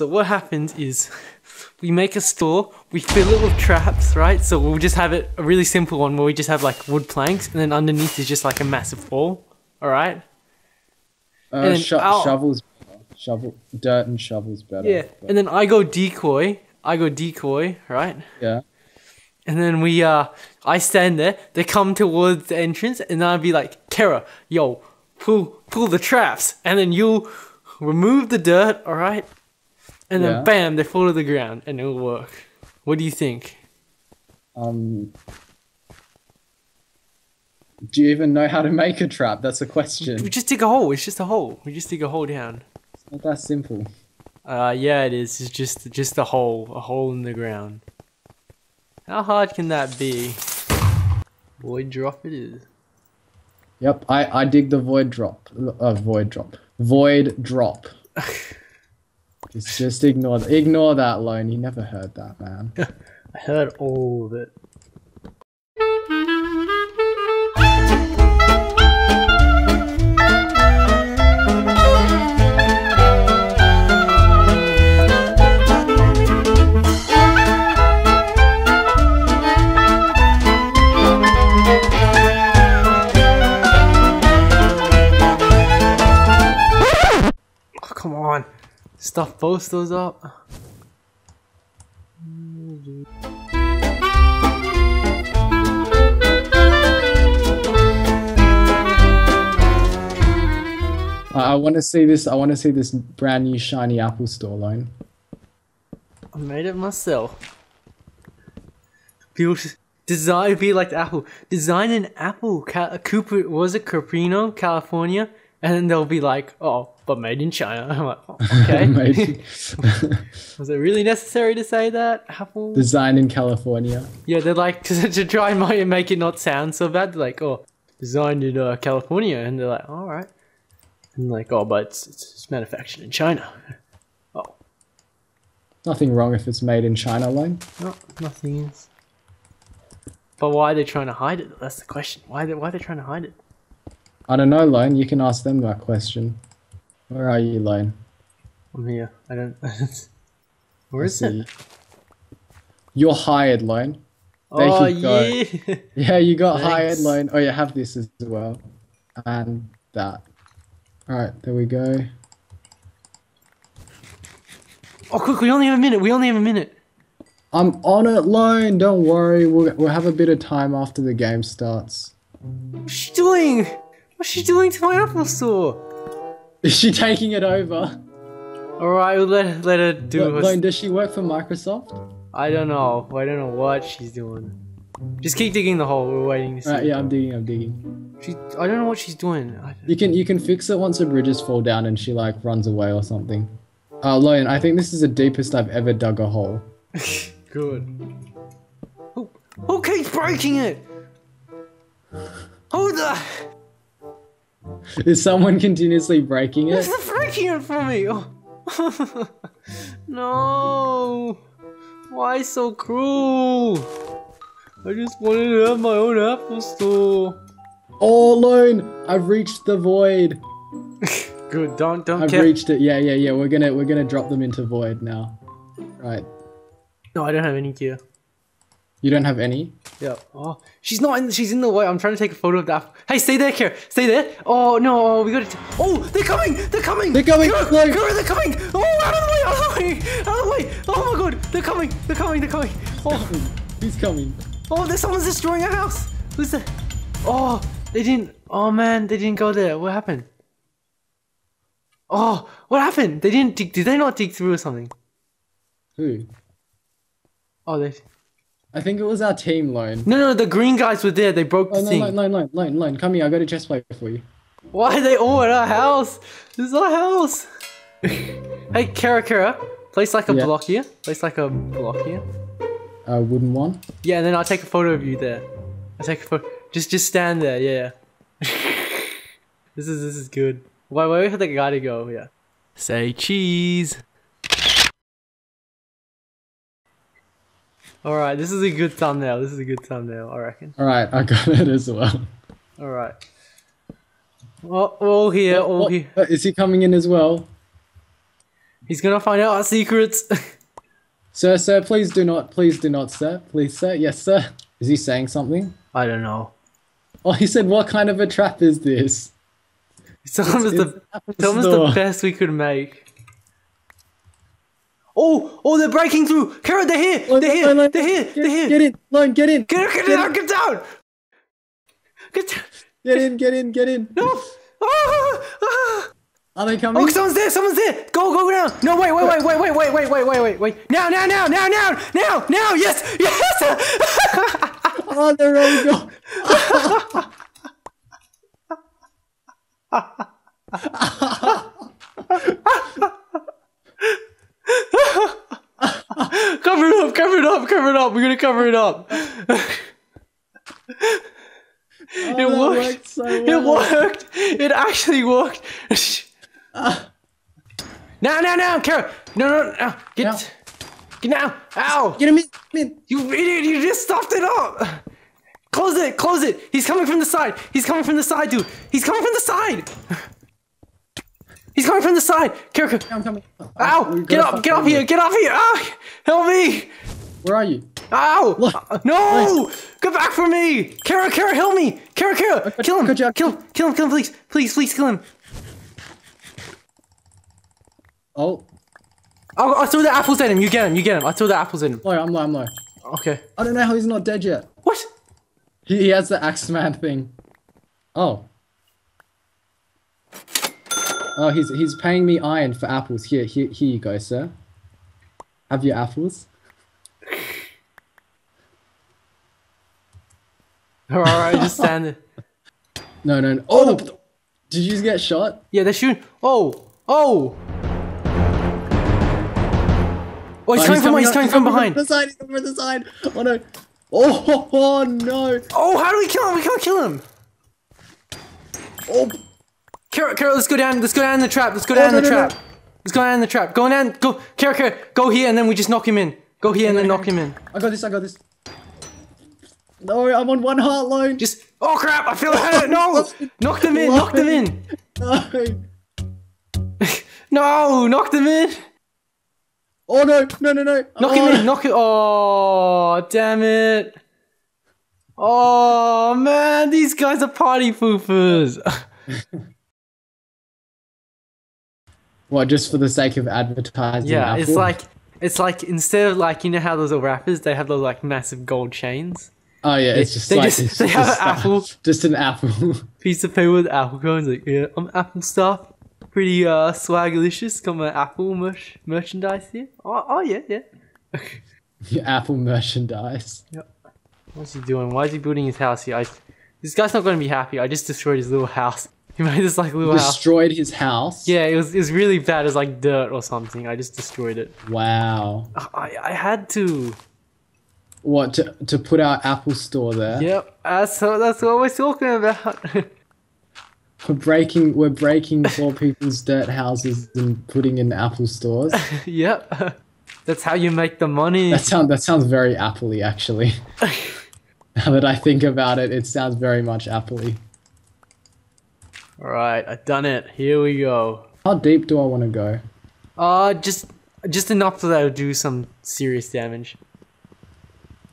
So what happens is we make a store, we fill it with traps, right? So we'll just have it a really simple one where we just have like wood planks and then underneath is just like a massive wall. All right. And then shovels, dirt and shovels better. Yeah, but. And then I go decoy, right? Yeah. And then I stand there. They come towards the entrance, and I'd be like, Kara, yo, pull the traps, and then you remove the dirt, all right? And then bam, they fall to the ground, and it'll work. What do you think? Do you even know how to make a trap? That's a question. We just dig a hole. It's just a hole. We just dig a hole down. It's not that simple. Yeah, it is. It's just a hole in the ground. How hard can that be? Void drop it is. Yep, I dig the void drop. just ignore that, Lone. You never heard that, man. I heard all of it. Come on, stuff both those up. I want to see this. I want to see this brand new shiny Apple store line. I made it myself. Design be like the Apple. Design an Apple. Cupertino, California, and then they'll be like, oh. But made in China. I'm like, oh, okay. Was it really necessary to say that? Apple? Designed in California. Yeah, they're like, to try and make it not sound so bad, they're like, oh, designed in California. And they're like, all right. And they're like, oh, but it's manufactured in China. Oh. Nothing wrong if it's made in China, Lone. No, nothing is. But why are they trying to hide it? That's the question. Why are they trying to hide it? I don't know, Lone. You can ask them that question. Where are you, Lone? I'm here. I don't... Where is it? You're hired, Lone. Oh, yeah! Yeah, you got hired, Lone. Oh, yeah, have this as well. And that. Alright, there we go. Oh, quick, we only have a minute. I'm on it, Lone. Don't worry. We'll have a bit of time after the game starts. What's she doing? What's she doing to my Apple store? Is she taking it over? Alright, we'll let her do her... Lone, does she work for Microsoft? I don't know. I don't know what she's doing. Just keep digging the hole. We're waiting to see. Right, yeah, I'm digging. I don't know what she's doing. You can fix it once the bridges fall down and she, like, runs away or something. Lone, I think this is the deepest I've ever dug a hole. Good. Who keeps breaking it? Who the... Is someone continuously breaking it? It's breaking it for me! Oh. No! Why so cruel? I just wanted to have my own Apple store. All alone! I've reached the void. Good, don't. I've reached it. Yeah. We're gonna drop them into void now. Right. No, I don't have any gear. You don't have any? Yeah. Oh, she's in the way. I'm trying to take a photo of that. Hey, stay there, Kara. Stay there. Oh, no. We got to. Oh, they're coming. Kara, they're coming. Oh, out of the way. Oh, my God. They're coming. Oh, he's coming. Oh, someone's destroying our house. Who's that? Oh, they didn't. Oh, man. They didn't go there. What happened? Oh, what happened? They didn't dig. Did they not dig through or something? Who? Oh, they. I think it was our team, Lone. No, the green guys were there. They broke the thing. Lone, come here. I got a chest plate for you. Why are they all at our house? This is our house. Hey, Kara, place like a block here. A wooden one. Yeah, and then I'll take a photo of you there. Just stand there. Yeah. This is good. Wait, wait for the guy to go. Yeah. Say cheese. Alright, this is a good thumbnail, I reckon. Alright, I got it as well. Alright. Well, all here. Is he coming in as well? He's gonna find out our secrets. Sir, sir, please do not, sir. Please, sir. Yes, sir. Is he saying something? I don't know. Oh, he said, what kind of a trap is this? It's almost the best we could make. Oh, oh, they're breaking through. Karen, they're here. They're here. They're here. They're here. Get in. Lone, get in. Get in. Get down. Get down. Get in. Get in. Get in. No. Are they coming? Oh, someone's there. Someone's there. Go, go down. No, wait. Now. Yes. Yes. Oh, they're already gone. Cover it up. We're going to cover it up. It worked. So well. It worked. It actually worked. No, Kara. No. Get now. Ow. Get him in. You idiot. You just stuffed it up. Close it. He's coming from the side. Dude. He's coming from the side. Kara. I'm coming. Ow. Get up here. Ah, help me. Where are you? Ow! Look. No! Nice. Get back from me! Kara, help me! Kara! Kill him! Kill him, please! Please, kill him! Oh, I threw the apples at him! You get him! I threw the apples at him! I'm low. Okay. I don't know how he's not dead yet. What? He has the Axeman thing. Oh. Oh, he's paying me iron for apples. Here you go, sir. Have your apples. Alright, just stand there. No. Oh! Did you just get shot? Yeah, they shoot. Oh! Oh, he's coming from behind. From the side. Oh, no. Oh, no. Oh, how do we kill him? We can't kill him. Oh. Kara, let's go down. Let's go down the trap. No. Let's go down in the trap. Go down. Go. Kara, go here and then we just knock him in. Go here and then knock him in. I got this. No, I'm on one heart, Lone. Oh crap, I feel hurt. No, knock them in. No, knock them in. Oh no. Knock him in. Oh, damn it. Oh man, these guys are party poopers. What, just for the sake of advertising? Yeah, Apple? it's like instead of like, you know how those are rappers, they have those like massive gold chains. Oh yeah, it's just an apple. Piece of paper with apple cones. Like, yeah, I'm apple stuff. Pretty swagalicious. Got my apple merchandise here. Oh yeah. Your apple merchandise. Yep. What's he doing? Why is he building his house here? This guy's not going to be happy. I just destroyed his little house. He made this like little house. Destroyed his house? Yeah, it was really bad. It was like dirt or something. I just destroyed it. Wow. I had to. What, to put our Apple store there? Yep, that's what we're talking about. we're breaking poor people's dirt houses and putting in Apple stores. Yep, that's how you make the money. That sounds very Apple-y, actually. Now that I think about it, it sounds very much Apple-y. All right, I've done it. Here we go. How deep do I want to go? Just enough so that it'll do some serious damage.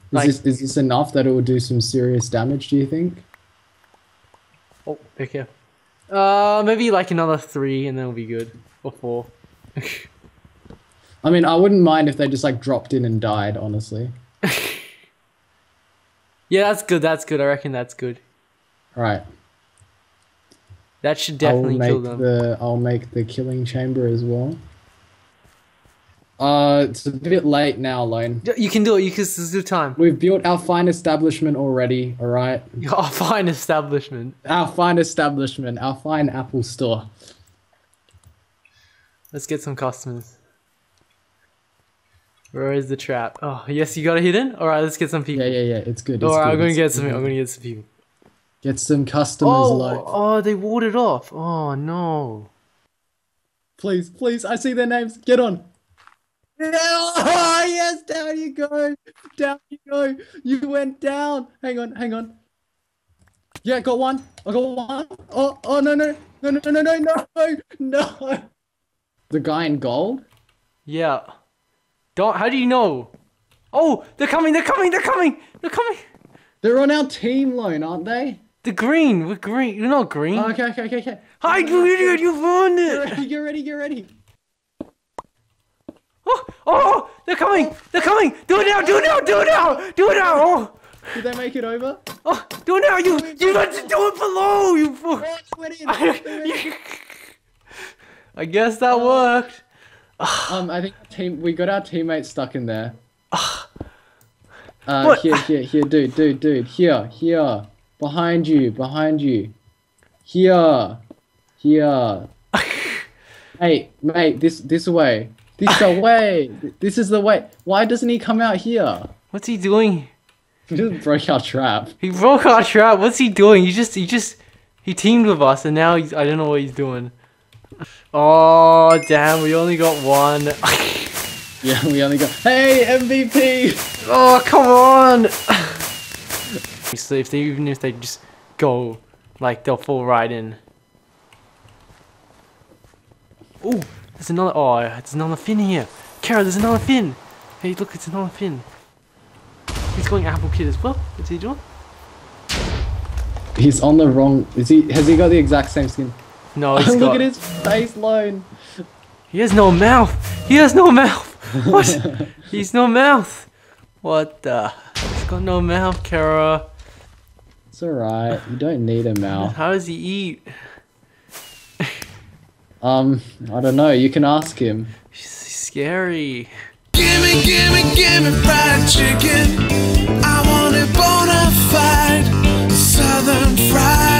Like, is this enough that it will do some serious damage, do you think? Oh, okay. Maybe like another 3 and then we'll be good. Or 4. I mean, I wouldn't mind if they just like dropped in and died, honestly. Yeah, that's good. I reckon that's good. Right. That should definitely kill them. I'll make the killing chamber as well. It's a bit late now, Lone. You can do it, there's still time. We've built our fine establishment already, alright? Our fine establishment, our fine Apple store. Let's get some customers. Where is the trap? Oh, yes, you got it hidden? Alright, let's get some people. Yeah, it's good. Alright, I'm gonna get some people. Get some customers, Lone. Oh, they warded off. Oh, no. Please, I see their names. Get on. Oh, yes, down you go. You went down. Hang on. Yeah, I got one. Oh, no. The guy in gold? Yeah. Don't. How do you know? Oh, they're coming! They're coming! They're coming! They're coming! They're on our team line, aren't they? The green. We're green. You're not green. Oh, okay. Hi, you idiot! You ruined it! Get ready! Oh! They're coming! They're coming! Do it now! Oh! Did they make it over? Oh, do it now! You meant to do it below! You fool! I guess that worked. I think we got our teammates stuck in there. Here, dude. Here. Behind you. Here. Hey, mate, this way. This way. This is the way. Why doesn't he come out here? What's he doing? He just broke our trap. What's he doing? He teamed with us and now I don't know what he's doing. Oh, damn, we only got one. Yeah, we only got... Hey, MVP! Oh, come on! So even if they just go, like, they'll fall right in. Oh, there's another... Oh, there's another fin here. Kara, there's another fin. Hey, look, it's another fin. He's going apple kid as well. What's he doing? He's on the wrong... Has he got the exact same skin? No, he's Look at his face line. He has no mouth. What? He's no mouth. What the? He's got no mouth, Kara. It's alright. You don't need a mouth. How does he eat? I don't know. You can ask him. He's scary. Gimme fried chicken. I want it bona fide southern fried.